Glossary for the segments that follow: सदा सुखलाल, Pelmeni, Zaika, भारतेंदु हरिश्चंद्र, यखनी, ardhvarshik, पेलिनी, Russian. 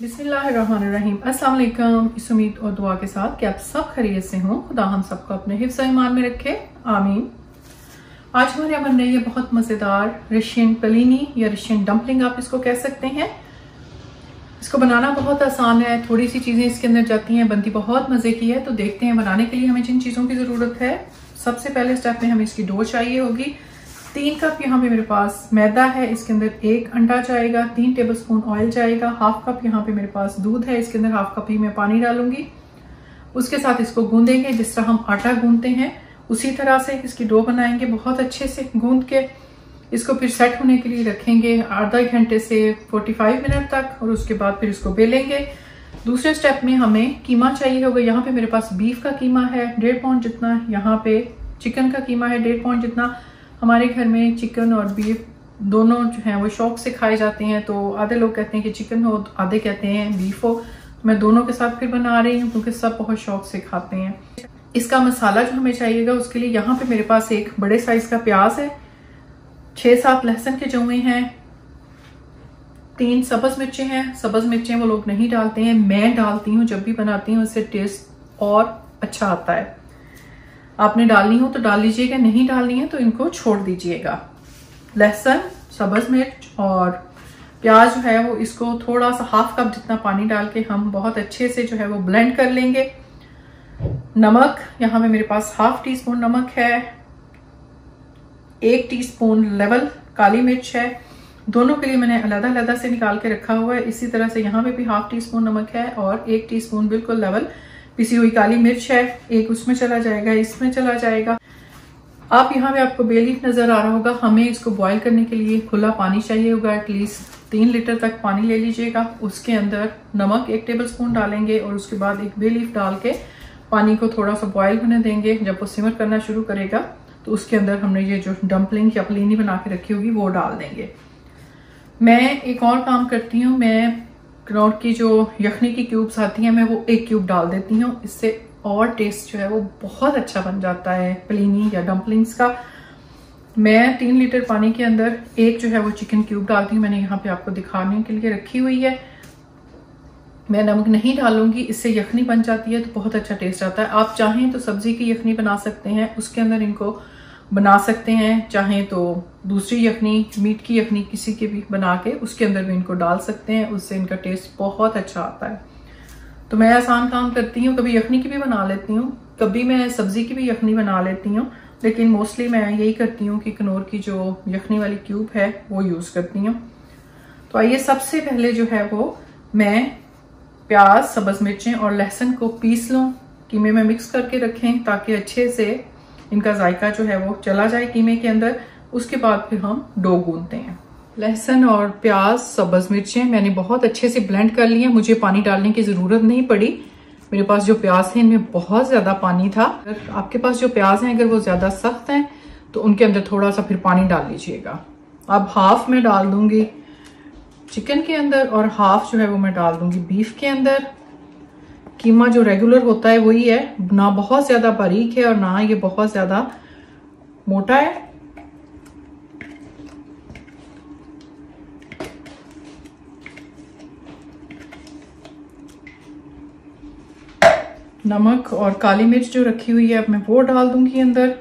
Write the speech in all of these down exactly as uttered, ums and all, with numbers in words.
बिस्मिल्लाहिर्रहमानिर्रहीम। अस्सलाम वालेकुम। इस उम्मीद और दुआ के साथ कि आप सब खैरियत से हों। खुदा हम सबको अपने हिफ्ज़ ईमान में रखे, आमीन। आज हमारे यहाँ बन रही है बहुत मज़ेदार रशियन पेलिनी या रशियन डम्पलिंग आप इसको कह सकते हैं। इसको बनाना बहुत आसान है, थोड़ी सी चीज़ें इसके अंदर जाती हैं, बनती बहुत मज़े की है। तो देखते हैं बनाने के लिए हमें जिन चीज़ों की ज़रूरत है। सबसे पहले स्टेप में हमें इसकी डो चाहिए होगी। तीन कप यहाँ पे मेरे पास मैदा है, इसके अंदर एक अंडा जाएगा, तीन टेबलस्पून ऑयल जाएगा, हाफ कप यहाँ पे मेरे पास दूध है, इसके अंदर हाफ कप ही मैं पानी डालूंगी। उसके साथ इसको गूंदेंगे, जिस तरह हम आटा गूंदते हैं उसी तरह से इसकी डो बनाएंगे। बहुत अच्छे से गूंद के इसको फिर सेट होने के लिए रखेंगे आधा घंटे से फोर्टी फाइव मिनट तक, और उसके बाद फिर इसको बेलेंगे। दूसरे स्टेप में हमें कीमा चाहिए होगा। यहाँ पे मेरे पास बीफ का कीमा है डेढ़ पाउंड जितना, यहाँ पे चिकन का कीमा है डेढ़ पाउंड जितना। हमारे घर में चिकन और बीफ दोनों जो हैं वो शौक से खाए जाते हैं, तो आधे लोग कहते हैं कि चिकन हो, आधे कहते हैं बीफ हो। मैं दोनों के साथ फिर बना रही हूँ क्योंकि सब बहुत शौक से खाते हैं। इसका मसाला जो हमें चाहिएगा उसके लिए यहाँ पे मेरे पास एक बड़े साइज का प्याज है, छः सात लहसुन के जवे हैं, तीन सब्ज़ मिर्चें हैं। सब्ज़ मिर्चें वो लोग नहीं डालते हैं, मैं डालती हूँ जब भी बनाती हूँ, इससे टेस्ट और अच्छा आता है। आपने डालनी हो तो डाल लीजिएगा, नहीं डालनी है तो इनको छोड़ दीजिएगा। लहसुन, सब्ज़ मिर्च और प्याज जो है वो इसको थोड़ा सा हाफ कप जितना पानी डाल के हम बहुत अच्छे से जो है वो ब्लेंड कर लेंगे। नमक, यहाँ पे मेरे पास हाफ टी स्पून नमक है, एक टी स्पून लेवल काली मिर्च है, दोनों के लिए मैंने अलग अलग से निकाल के रखा हुआ है। इसी तरह से यहाँ पे भी हाफ टी स्पून नमक है और एक टी स्पून बिल्कुल लेवल पिसी हुई काली मिर्च है, एक उसमें चला जाएगा, इसमें चला जाएगा। आप यहाँ पे आपको बेलीफ नजर आ रहा होगा। हमें इसको बॉईल करने के लिए खुला पानी चाहिए होगा, एटलीस्ट तीन लीटर तक पानी ले लीजिएगा। उसके अंदर नमक एक टेबलस्पून डालेंगे और उसके बाद एक बेलीफ डाल के पानी को थोड़ा सा बॉयल होने देंगे। जब वो सिमर करना शुरू करेगा तो उसके अंदर हमने ये जो डम्पलिंग या पेलिनी बना के रखी होगी वो डाल देंगे। मैं एक और काम करती हूँ, मैं क्राउट की जो यखनी की क्यूब्स आती हैं मैं वो एक क्यूब डाल देती हूँ, इससे और टेस्ट जो है वो बहुत अच्छा बन जाता है पेलिनी या डम्पलिंग्स का। मैं तीन लीटर पानी के अंदर एक जो है वो चिकन क्यूब डालती हूँ, मैंने यहाँ पे आपको दिखाने के लिए रखी हुई है। मैं नमक नहीं डालूंगी, इससे यखनी बन जाती है तो बहुत अच्छा टेस्ट आता है। आप चाहें तो सब्जी की यखनी बना सकते हैं, उसके अंदर इनको बना सकते हैं, चाहें तो दूसरी यखनी, मीट की यखनी किसी के भी बना के उसके अंदर भी इनको डाल सकते हैं, उससे इनका टेस्ट बहुत अच्छा आता है। तो मैं आसान काम करती हूँ, कभी यखनी की भी बना लेती हूँ, कभी मैं सब्जी की भी यखनी बना लेती हूँ, लेकिन मोस्टली मैं यही करती हूँ कि कनौर की जो यखनी वाली क्यूब है वो यूज़ करती हूँ। तो आइए, सबसे पहले जो है वो मैं प्याज, सब्ज़ मिर्चें और लहसुन को पीस लूँ, कीमे में मिक्स करके रखें ताकि अच्छे से इनका जायका जो है वो चला जाए कीमे के अंदर। उसके बाद फिर हम डो गूंथते हैं। लहसुन और प्याज, सब्ज़ मिर्चें मैंने बहुत अच्छे से ब्लेंड कर लिया, मुझे पानी डालने की ज़रूरत नहीं पड़ी। मेरे पास जो प्याज है इनमें बहुत ज़्यादा पानी था। अगर आपके पास जो प्याज हैं अगर वो ज़्यादा सख्त हैं तो उनके अंदर थोड़ा सा फिर पानी डाल लीजिएगा। अब हाफ में डाल दूँगी चिकन के अंदर और हाफ जो है वो मैं डाल दूँगी बीफ के अंदर। कीमा जो रेगुलर होता है वही है, ना बहुत ज़्यादा बारीक है और ना ये बहुत ज़्यादा मोटा है। नमक और काली मिर्च जो रखी हुई है अब मैं वो डाल दूंगी अंदर।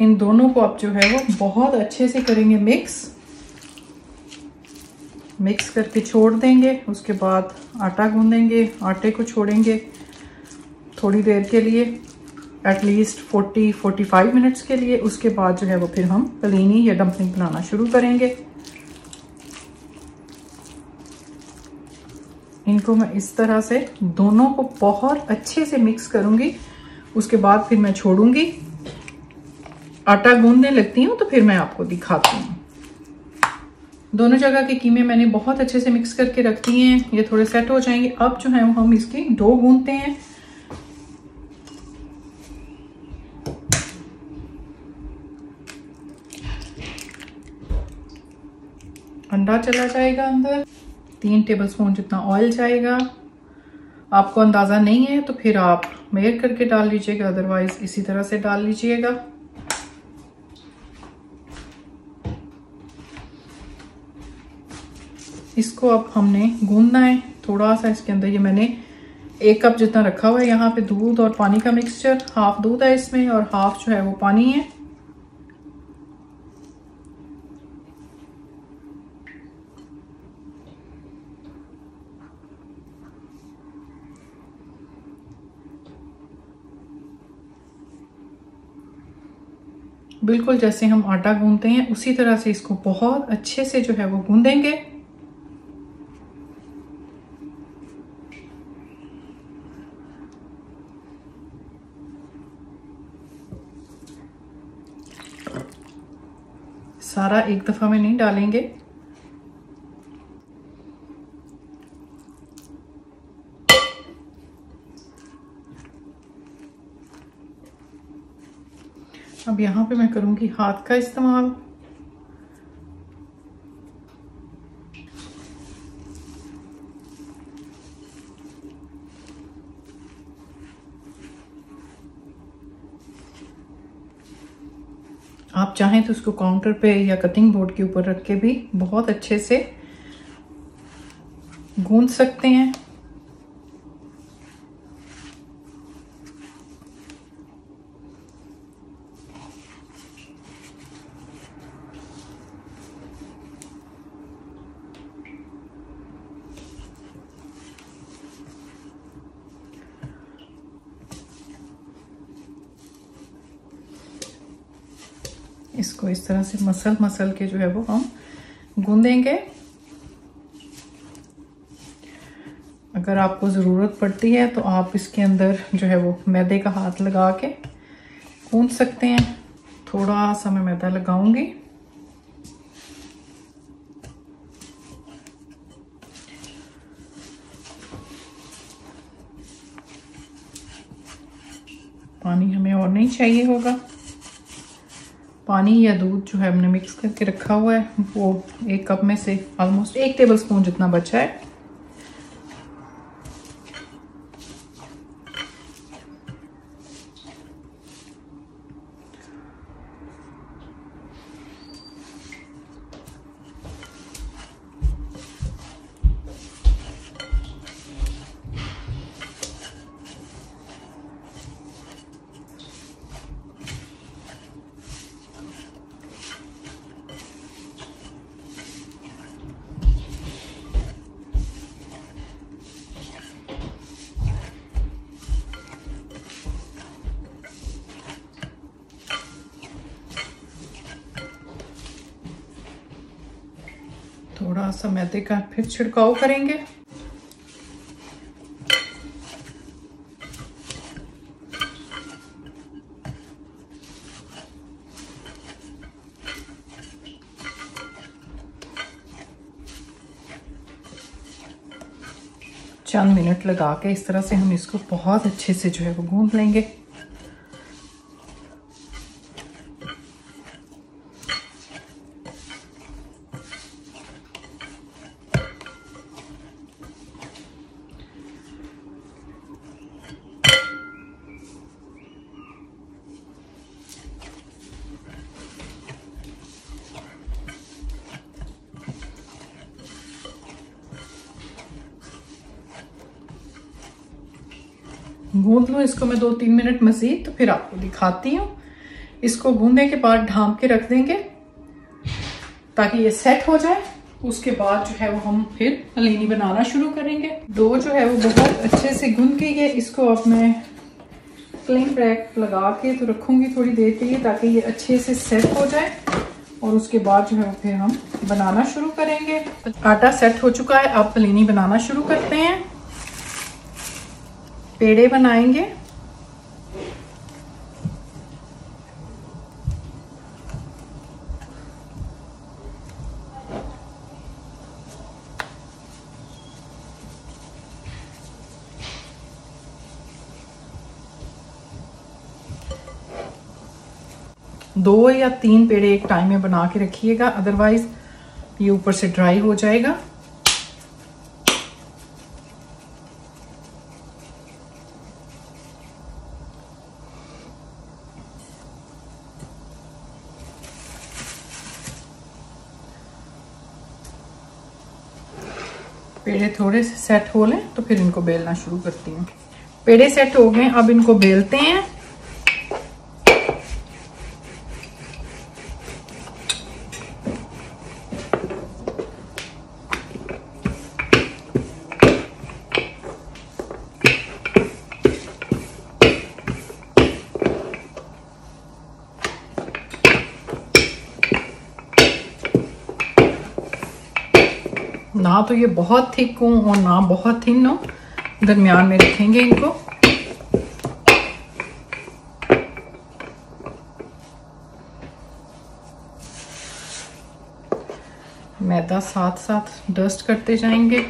इन दोनों को अब जो है वो बहुत अच्छे से करेंगे मिक्स, मिक्स करके छोड़ देंगे। उसके बाद आटा गूंदेंगे, आटे को छोड़ेंगे थोड़ी देर के लिए, एटलीस्ट चालीस पैंतालीस मिनट्स के लिए। उसके बाद जो है वो फिर हम पेलिनी या डम्पलिंग बनाना शुरू करेंगे। इनको मैं इस तरह से दोनों को बहुत अच्छे से मिक्स करूंगी, उसके बाद फिर मैं छोड़ूंगी। आटा गूंदने लगती हूँ तो फिर मैं आपको दिखाती हूँ। दोनों जगह के कीमे मैंने बहुत अच्छे से मिक्स करके रख दिए हैं, ये थोड़े सेट हो जाएंगे। अब जो है वो हम इसकी डो गूंथते हैं। अंडा चला जाएगा अंदर, तीन टेबलस्पून जितना ऑयल जाएगा। आपको अंदाज़ा नहीं है तो फिर आप मेयर करके डाल लीजिएगा, अदरवाइज इसी तरह से डाल लीजिएगा। इसको अब हमने गूंदना है थोड़ा सा। इसके अंदर ये मैंने एक कप जितना रखा हुआ है, यहाँ पे दूध और पानी का मिक्सचर, हाफ दूध है इसमें और हाफ जो है वो पानी है। बिल्कुल जैसे हम आटा गूंदते हैं उसी तरह से इसको बहुत अच्छे से जो है वो गूंदेंगे। सारा एक दफा में नहीं डालेंगे। अब यहाँ पे मैं करूँगी हाथ का इस्तेमाल। आप चाहें तो इसको काउंटर पे या कटिंग बोर्ड के ऊपर रख के भी बहुत अच्छे से गूंथ सकते हैं। इसको इस तरह से मसल मसल के जो है वो हम गूंदेंगे। अगर आपको ज़रूरत पड़ती है तो आप इसके अंदर जो है वो मैदे का हाथ लगा के गूंद सकते हैं। थोड़ा सा मैं मैदा लगाऊंगी। पानी हमें और नहीं चाहिए होगा। पानी या दूध जो है हमने मिक्स करके रखा हुआ है वो एक कप में से ऑलमोस्ट एक टेबल स्पून जितना बचा है। थोड़ा सा मैदे का फिर छिड़काव करेंगे। चंद मिनट लगा के इस तरह से हम इसको बहुत अच्छे से जो है वो गूंथ लेंगे। गूंद लूँ इसको मैं दो तीन मिनट मज़ीद, तो फिर आपको दिखाती हूँ। इसको गूंदने के बाद ढाँप के रख देंगे ताकि ये सेट हो जाए। उसके बाद जो है वो हम फिर पलेनी बनाना शुरू करेंगे। दो जो है वो बहुत अच्छे से गूंद गई है। इसको अब मैं क्लिंग रैक लगा के तो रखूँगी थोड़ी देर के लिए ताकि ये अच्छे से सेट हो जाए और उसके बाद जो है फिर हम बनाना शुरू करेंगे। आटा सेट हो चुका है, अब पलेनी बनाना शुरू करते हैं। पेड़े बनाएंगे। दो या तीन पेड़े एक टाइम में बना के रखिएगा, अदरवाइज ये ऊपर से ड्राई हो जाएगा। पेड़े थोड़े से सेट हो लें तो फिर इनको बेलना शुरू करती हूँ। पेड़े सेट हो गए, अब इनको बेलते हैं। ना तो ये बहुत थिक हो और ना बहुत थिन हो, दरमियान में रखेंगे इनको। मैदा साथ साथ डस्ट करते जाएंगे।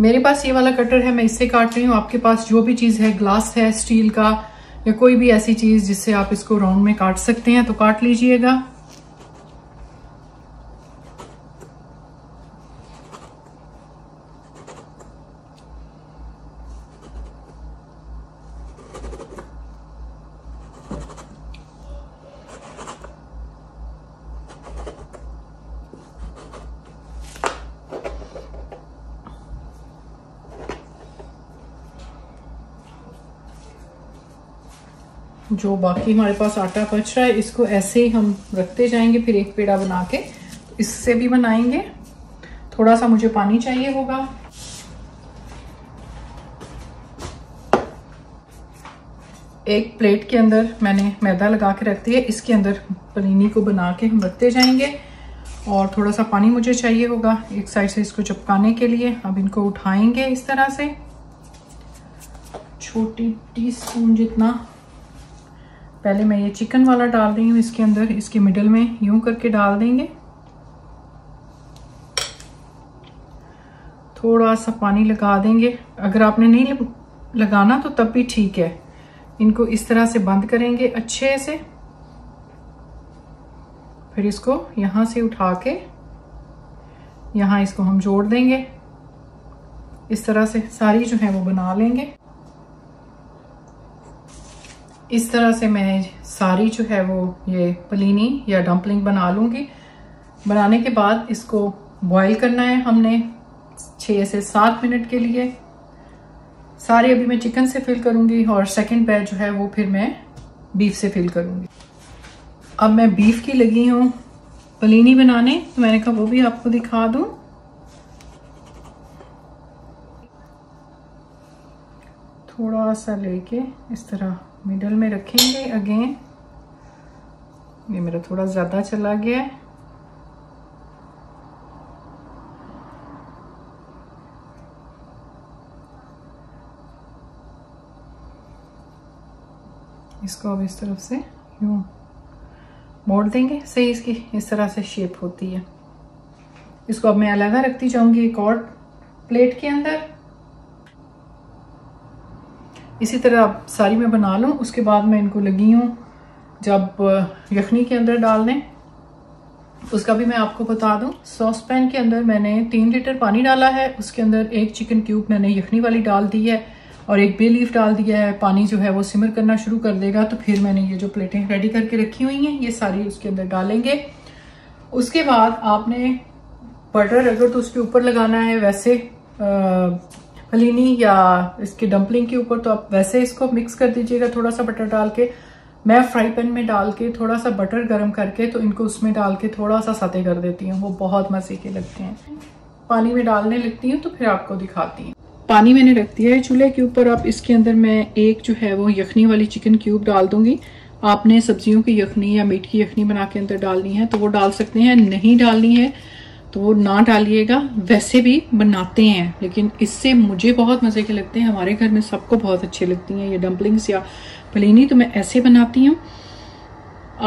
मेरे पास ये वाला कटर है, मैं इससे काट रही हूँ। आपके पास जो भी चीज़ है, ग्लास है, स्टील का या कोई भी ऐसी चीज़ जिससे आप इसको राउंड में काट सकते हैं तो काट लीजिएगा। जो बाकी हमारे पास आटा बच रहा है इसको ऐसे ही हम रखते जाएंगे, फिर एक पेड़ा बना के इससे भी बनाएंगे। थोड़ा सा मुझे पानी चाहिए होगा। एक प्लेट के अंदर मैंने मैदा लगा के रख दिया है, इसके अंदर पनीनी को बना के हम रखते जाएंगे और थोड़ा सा पानी मुझे चाहिए होगा एक साइड से इसको चिपकाने के लिए। अब इनको उठाएंगे इस तरह से, छोटी टी स्पून जितना। पहले मैं ये चिकन वाला डाल रही हूँ इसके अंदर, इसके मिडल में यूं करके डाल देंगे। थोड़ा सा पानी लगा देंगे, अगर आपने नहीं लगाना तो तब भी ठीक है। इनको इस तरह से बंद करेंगे अच्छे से, फिर इसको यहाँ से उठा के यहाँ इसको हम जोड़ देंगे। इस तरह से सारी जो है वो बना लेंगे। इस तरह से मैं सारी जो है वो ये पलीनी या डम्पलिंग बना लूँगी। बनाने के बाद इसको बॉईल करना है हमने छः से सात मिनट के लिए। सारे अभी मैं चिकन से फिल करूँगी और सेकंड बैच जो है वो फिर मैं बीफ से फिल करूँगी। अब मैं बीफ की लगी हूँ पलीनी बनाने, तो मैंने कहा वो भी आपको दिखा दूँ। थोड़ा सा लेके इस तरह मिडल में रखेंगे। अगेन ये मेरा थोड़ा ज़्यादा चला गया है, इसको अब इस तरफ से यूं मोड़ देंगे। सही इसकी इस तरह से शेप होती है। इसको अब मैं अलग रखती जाऊंगी एक और प्लेट के अंदर। इसी तरह अब सारी मैं बना लूँ, उसके बाद मैं इनको लगी हूँ जब यखनी के अंदर डालने। उसका भी मैं आपको बता दूँ। सॉस पैन के अंदर मैंने तीन लीटर पानी डाला है, उसके अंदर एक चिकन क्यूब मैंने यखनी वाली डाल दी है और एक बे लीफ डाल दिया है। पानी जो है वो सिमर करना शुरू कर देगा, तो फिर मैंने ये जो प्लेटें रेडी करके रखी हुई हैं ये सारी उसके अंदर डालेंगे। उसके बाद आपने बटर अगर तो उसके ऊपर लगाना है वैसे आ, पलीनी या इसके डम्पलिंग के ऊपर, तो आप वैसे इसको मिक्स कर दीजिएगा थोड़ा सा बटर डाल के। मैं फ्राई पैन में डाल के थोड़ा सा बटर गर्म करके तो इनको उसमें डाल के थोड़ा सा साते कर देती हूँ, वो बहुत मज़े के लगते हैं। पानी में डालने लगती हूँ तो फिर आपको दिखाती हूँ। पानी मैंने रख दिया है चूल्हे के ऊपर। अब इसके अंदर मैं एक जो है वो यखनी वाली चिकन क्यूब डाल दूंगी। आपने सब्जियों की यखनी या मीट की यखनी बना के अंदर डालनी है तो वो डाल सकते हैं, नहीं डालनी है तो वो ना डालिएगा। वैसे भी बनाते हैं लेकिन इससे मुझे बहुत मज़े के लगते हैं, हमारे घर में सबको बहुत अच्छे लगती हैं ये डम्पलिंग्स या पलीनी, तो मैं ऐसे बनाती हूँ।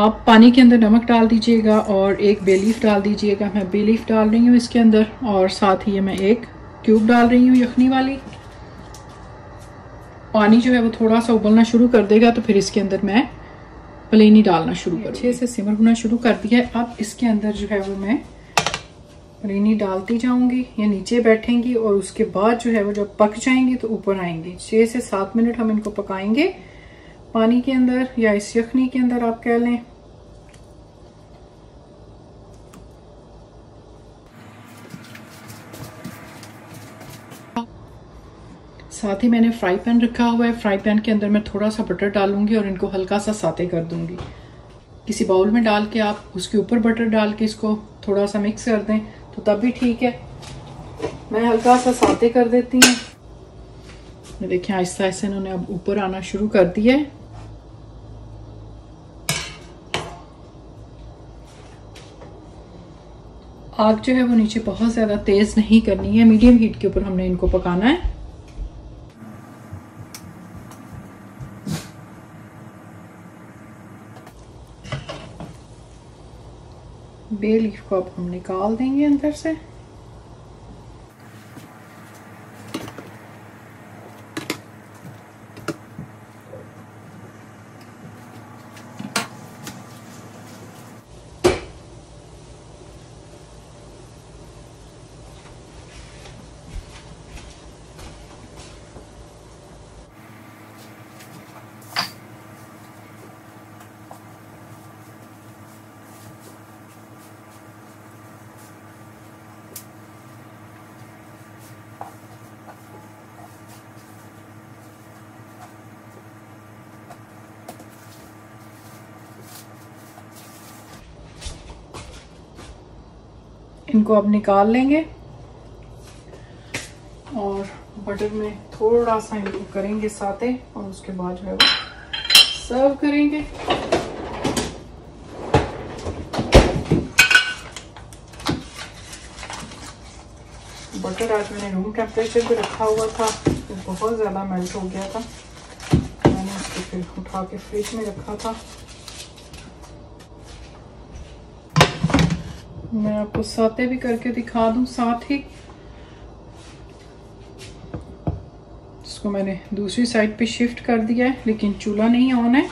आप पानी के अंदर नमक डाल दीजिएगा और एक बे लीफ डाल दीजिएगा। मैं बे लीफ डाल रही हूँ इसके अंदर और साथ ही मैं एक क्यूब डाल रही हूँ यखनी वाली। पानी जो है वो थोड़ा सा उबलना शुरू कर देगा तो फिर इसके अंदर मैं प्लेनी डालना शुरू कर, अच्छे से सिमर होना शुरू कर दिया है। अब इसके अंदर जो है वो मैं प्लेनी डालती जाऊंगी, या नीचे बैठेंगी और उसके बाद जो है वो जब पक जाएंगी तो ऊपर आएंगी। छः से सात मिनट हम इनको पकाएंगे पानी के अंदर या इस यखनी के अंदर आप कह लें। साथ ही मैंने फ्राई पैन रखा हुआ है, फ्राई पैन के अंदर मैं थोड़ा सा बटर डालूंगी और इनको हल्का सा साते कर दूंगी। किसी बाउल में डाल के आप उसके ऊपर बटर डाल के इसको थोड़ा सा मिक्स कर दें तो तब भी ठीक है। मैं हल्का सा साते कर देती हूँ। ये देखिए आहिस्ता आहिस्ता इन्होंने अब ऊपर आना शुरू कर दिया है। आग जो है वो नीचे बहुत ज़्यादा तेज़ नहीं करनी है, मीडियम हीट के ऊपर हमने इनको पकाना है। बे लीफ को अब हम निकाल देंगे अंदर से। इनको अब निकाल लेंगे और बटर में थोड़ा सा इनको करेंगे साते और उसके बाद जो है वो सर्व करेंगे। बटर आज मैंने रूम टेम्परेचर पे रखा हुआ था, तो बहुत ज़्यादा मेल्ट हो गया था, मैंने इसको फिर उठा के फ्रिज में रखा था। मैं आपको साते भी करके दिखा दूं, साथ ही इसको मैंने दूसरी साइड पे शिफ्ट कर दिया है, लेकिन चूल्हा नहीं ऑन है।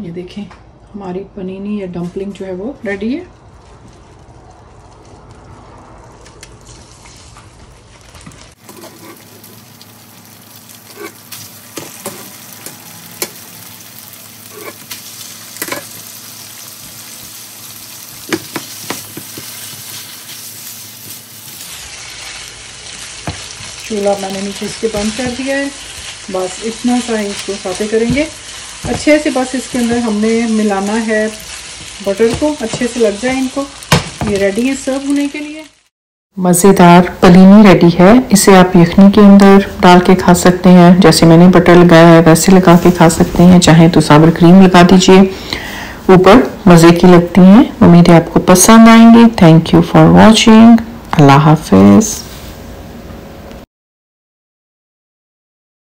ये देखें हमारी पनीनी या डम्पलिंग जो है वो रेडी है। चूल्हा मैंने नीचे इसके बंद कर दिया है, बस इतना सा ही इसको साथे करेंगे अच्छे से। बस इसके अंदर हमने मिलाना है बटर को, अच्छे से लग जाए इनको। ये रेडी है सर्व होने के लिए। मज़ेदार पलीनी रेडी है। इसे आप यखनी के अंदर डाल के खा सकते हैं, जैसे मैंने बटर लगाया है वैसे लगा के खा सकते हैं, चाहे तो साबर क्रीम लगा दीजिए ऊपर। मज़े की लगती हैं। उम्मीद है आपको पसंद आएंगी। Thank you for watching. अल्लाह हाफिज़।